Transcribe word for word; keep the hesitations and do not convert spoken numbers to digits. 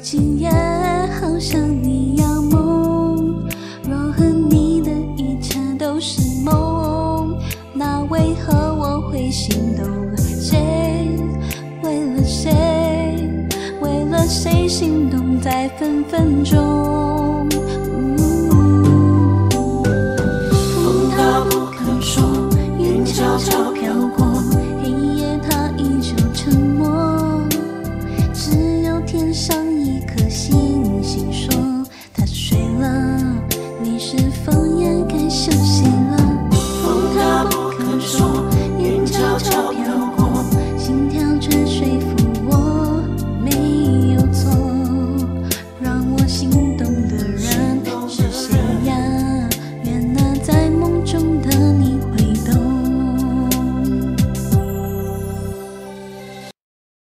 今夜好像你要梦，若和你的一切都是梦，那为何我会心动？谁为了谁，为了谁心动在分分钟？嗯、风它不肯说，云悄悄飘过。 心跳却说服我没有错，让我心。